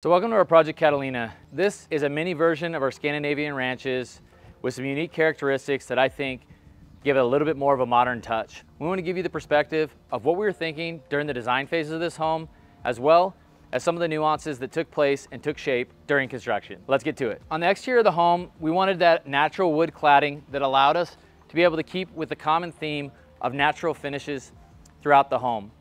So welcome to our Project Catalina. This is a mini version of our Scandinavian ranches with some unique characteristics that I think give it a little bit more of a modern touch. We want to give you the perspective of what we were thinking during the design phases of this home, as well as some of the nuances that took place and took shape during construction. Let's get to it. On the exterior of the home, we wanted that natural wood cladding that allowed us to be able to keep with the common theme of natural finishes throughout the home.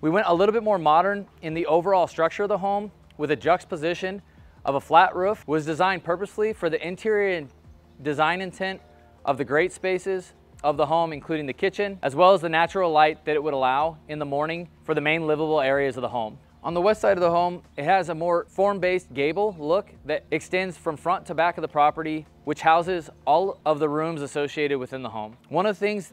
We went a little bit more modern in the overall structure of the home, with a juxtaposition of a flat roof, was designed purposefully for the interior and design intent of the great spaces of the home, including the kitchen, as well as the natural light that it would allow in the morning for the main livable areas of the home. On the west side of the home, it has a more form-based gable look that extends from front to back of the property, which houses all of the rooms associated within the home. One of the things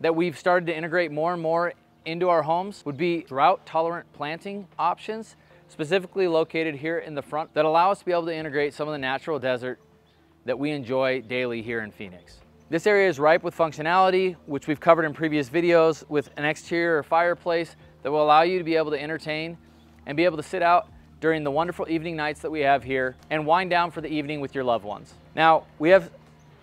that we've started to integrate more and more into our homes would be drought-tolerant planting options, specifically located here in the front, that allow us to be able to integrate some of the natural desert that we enjoy daily here in Phoenix. This area is ripe with functionality, which we've covered in previous videos, with an exterior fireplace that will allow you to be able to entertain and be able to sit out during the wonderful evening nights that we have here and wind down for the evening with your loved ones. Now, we have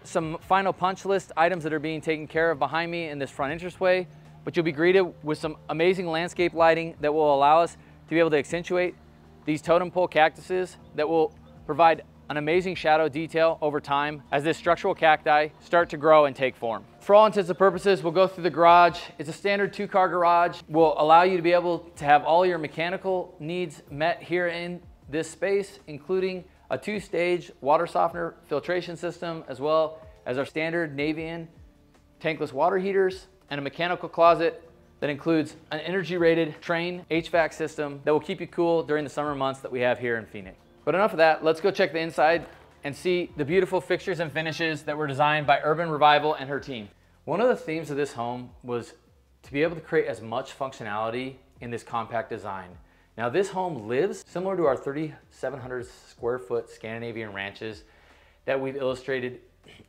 some final punch list items that are being taken care of behind me in this front entranceway, but you'll be greeted with some amazing landscape lighting that will allow us to be able to accentuate these totem pole cactuses that will provide an amazing shadow detail over time as this structural cacti start to grow and take form. For all intents and purposes, we'll go through the garage. It's a standard 2-car garage. Will allow you to be able to have all your mechanical needs met here in this space, including a 2-stage water softener filtration system, as well as our standard Navian tankless water heaters and a mechanical closet that includes an energy-rated Train HVAC system that will keep you cool during the summer months that we have here in Phoenix. But enough of that, let's go check the inside and see the beautiful fixtures and finishes that were designed by Urban Revival and her team. One of the themes of this home was to be able to create as much functionality in this compact design. Now, this home lives similar to our 3,700 square foot Scandinavian ranches that we've illustrated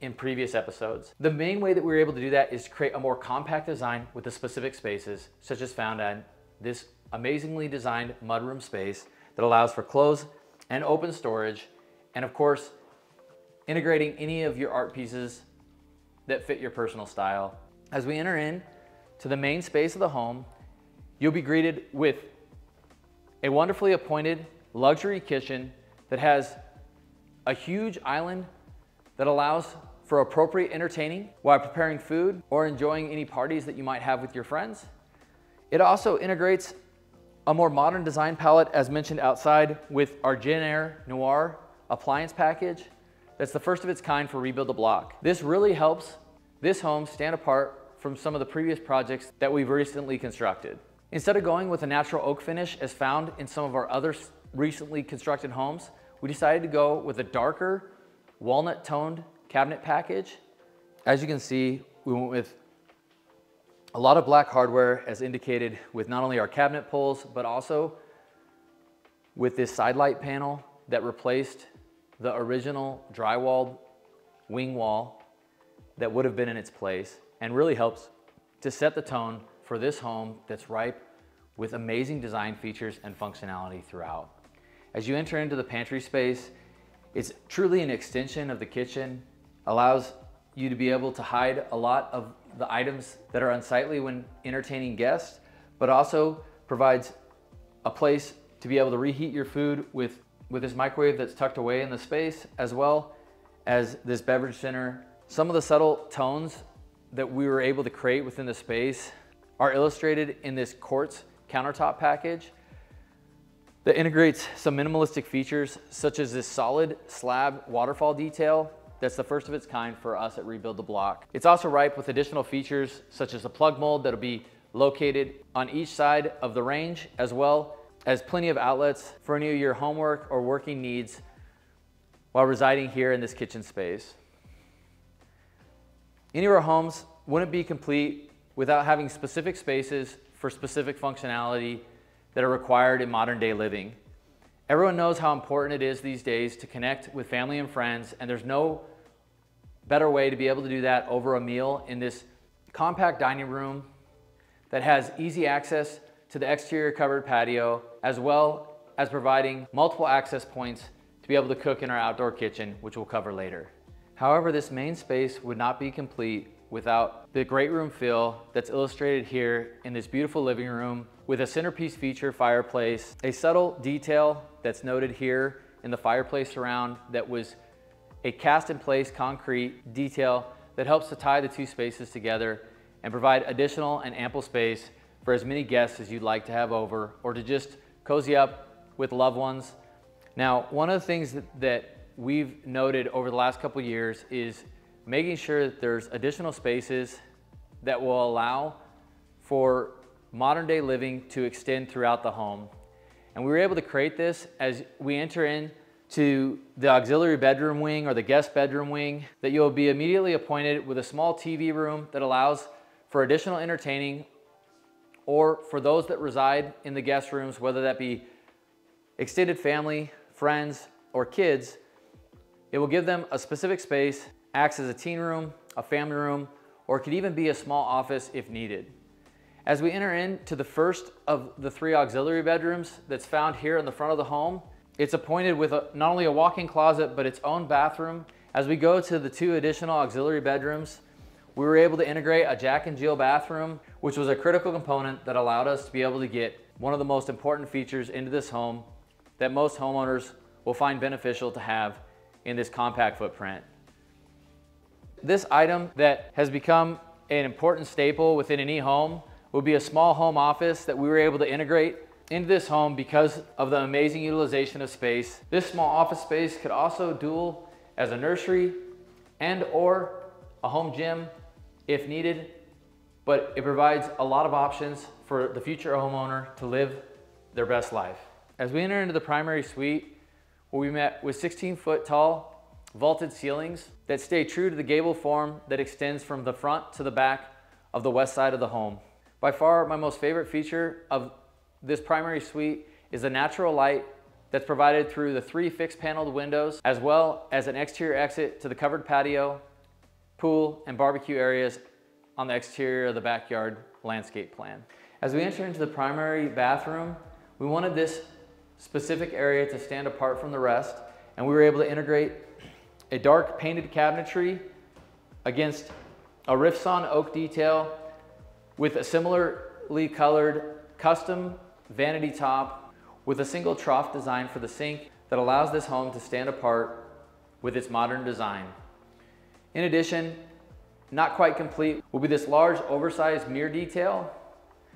in previous episodes. The main way that we were able to do that is to create a more compact design with the specific spaces, such as found on this amazingly designed mudroom space that allows for closed and open storage, and of course, integrating any of your art pieces that fit your personal style. As we enter in to the main space of the home, you'll be greeted with a wonderfully appointed luxury kitchen that has a huge island that allows for appropriate entertaining while preparing food or enjoying any parties that you might have with your friends. It also integrates a more modern design palette, as mentioned outside, with our Gen Air Noir appliance package. That's the first of its kind for Rebuild the Block. This really helps this home stand apart from some of the previous projects that we've recently constructed. Instead of going with a natural oak finish as found in some of our other recently constructed homes, we decided to go with a darker walnut toned cabinet package. As you can see, we went with a lot of black hardware, as indicated with not only our cabinet pulls, but also with this side light panel that replaced the original drywalled wing wall that would have been in its place, and really helps to set the tone for this home that's ripe with amazing design features and functionality throughout. As you enter into the pantry space, it's truly an extension of the kitchen, allows you to be able to hide a lot of the items that are unsightly when entertaining guests, but also provides a place to be able to reheat your food with this microwave that's tucked away in the space, as well as this beverage center. Some of the subtle tones that we were able to create within the space are illustrated in this quartz countertop package that integrates some minimalistic features, such as this solid slab waterfall detail that's the first of its kind for us at Rebuild the Block. It's also ripe with additional features, such as a plug mold that'll be located on each side of the range, as well as plenty of outlets for any of your homework or working needs while residing here in this kitchen space. Any of our homes wouldn't be complete without having specific spaces for specific functionality that are required in modern day living. Everyone knows how important it is these days to connect with family and friends, and there's no better way to be able to do that over a meal in this compact dining room that has easy access to the exterior covered patio, as well as providing multiple access points to be able to cook in our outdoor kitchen, which we'll cover later. However, this main space would not be complete without the great room feel that's illustrated here in this beautiful living room with a centerpiece feature fireplace, a subtle detail that's noted here in the fireplace surround that was a cast in place concrete detail that helps to tie the two spaces together and provide additional and ample space for as many guests as you'd like to have over or to just cozy up with loved ones. Now, one of the things that we've noted over the last couple years is making sure that there's additional spaces that will allow for modern day living to extend throughout the home. And we were able to create this as we enter in to the auxiliary bedroom wing or the guest bedroom wing, that you'll be immediately appointed with a small TV room that allows for additional entertaining, or for those that reside in the guest rooms, whether that be extended family, friends, or kids. It will give them a specific space, acts as a teen room, a family room, or could even be a small office if needed. As we enter into the first of the three auxiliary bedrooms that's found here in the front of the home, it's appointed with not only a walk-in closet, but its own bathroom. As we go to the two additional auxiliary bedrooms, we were able to integrate a Jack and Jill bathroom, which was a critical component that allowed us to be able to get one of the most important features into this home that most homeowners will find beneficial to have in this compact footprint. This item that has become an important staple within any home will be a small home office that we were able to integrate into this home because of the amazing utilization of space. This small office space could also dual as a nursery and or a home gym if needed, but it provides a lot of options for the future homeowner to live their best life. As we enter into the primary suite, where we met with 16-foot tall vaulted ceilings that stay true to the gable form that extends from the front to the back of the west side of the home. By far, my most favorite feature of this primary suite is the natural light that's provided through the three fixed paneled windows, as well as an exterior exit to the covered patio, pool, and barbecue areas on the exterior of the backyard landscape plan. As we enter into the primary bathroom, we wanted this specific area to stand apart from the rest, and we were able to integrate a dark painted cabinetry against a Riffson oak detail with a similarly colored custom vanity top with a single trough design for the sink that allows this home to stand apart with its modern design. In addition, not quite complete, will be this large oversized mirror detail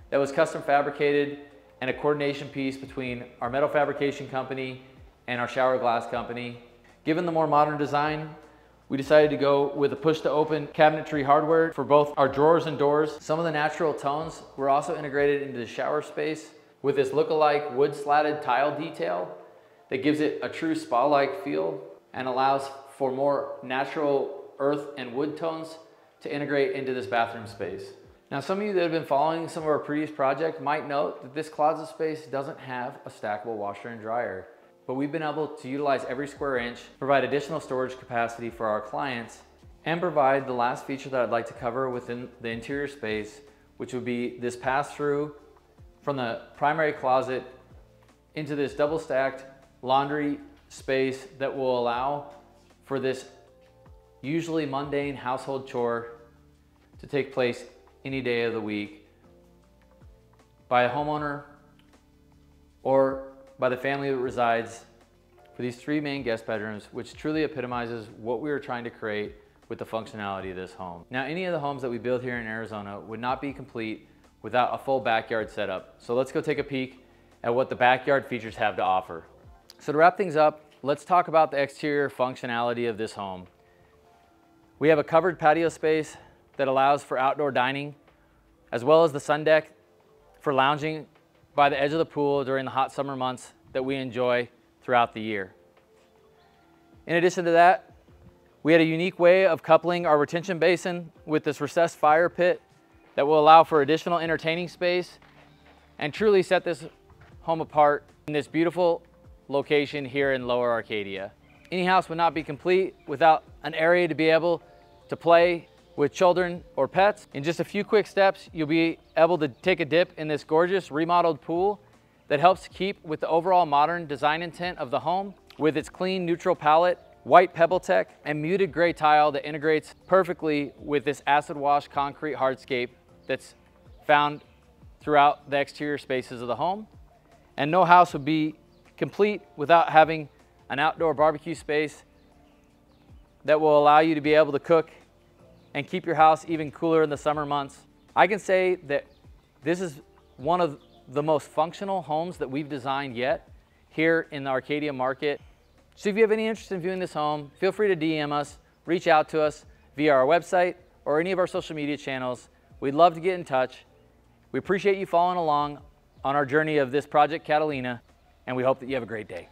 that was custom fabricated and a coordination piece between our metal fabrication company and our shower glass company. Given the more modern design, we decided to go with a push-to-open cabinetry hardware for both our drawers and doors. Some of the natural tones were also integrated into the shower space with this look-alike wood-slatted tile detail that gives it a true spa-like feel and allows for more natural earth and wood tones to integrate into this bathroom space. Now, some of you that have been following some of our previous projects might note that this closet space doesn't have a stackable washer and dryer, but we've been able to utilize every square inch, provide additional storage capacity for our clients, and provide the last feature that I'd like to cover within the interior space, which would be this pass-through from the primary closet into this double-stacked laundry space that will allow for this usually mundane household chore to take place any day of the week by a homeowner or by the family that resides for these three main guest bedrooms, which truly epitomizes what we are trying to create with the functionality of this home. Now, any of the homes that we build here in Arizona would not be complete without a full backyard setup. So let's go take a peek at what the backyard features have to offer. So to wrap things up, let's talk about the exterior functionality of this home. We have a covered patio space that allows for outdoor dining, as well as the sun deck for lounging by the edge of the pool during the hot summer months that we enjoy throughout the year. In addition to that, we had a unique way of coupling our retention basin with this recessed fire pit that will allow for additional entertaining space and truly set this home apart in this beautiful location here in Lower Arcadia. Any house would not be complete without an area to be able to play with children or pets. In just a few quick steps, you'll be able to take a dip in this gorgeous remodeled pool that helps keep with the overall modern design intent of the home with its clean neutral palette, white pebble tech, and muted gray tile that integrates perfectly with this acid wash concrete hardscape that's found throughout the exterior spaces of the home. And no house would be complete without having an outdoor barbecue space that will allow you to be able to cook and keep your house even cooler in the summer months. I can say that this is one of the most functional homes that we've designed yet here in the Arcadia market. So if you have any interest in viewing this home, feel free to DM us, reach out to us via our website or any of our social media channels. We'd love to get in touch. We appreciate you following along on our journey of this Project Catalina, and we hope that you have a great day.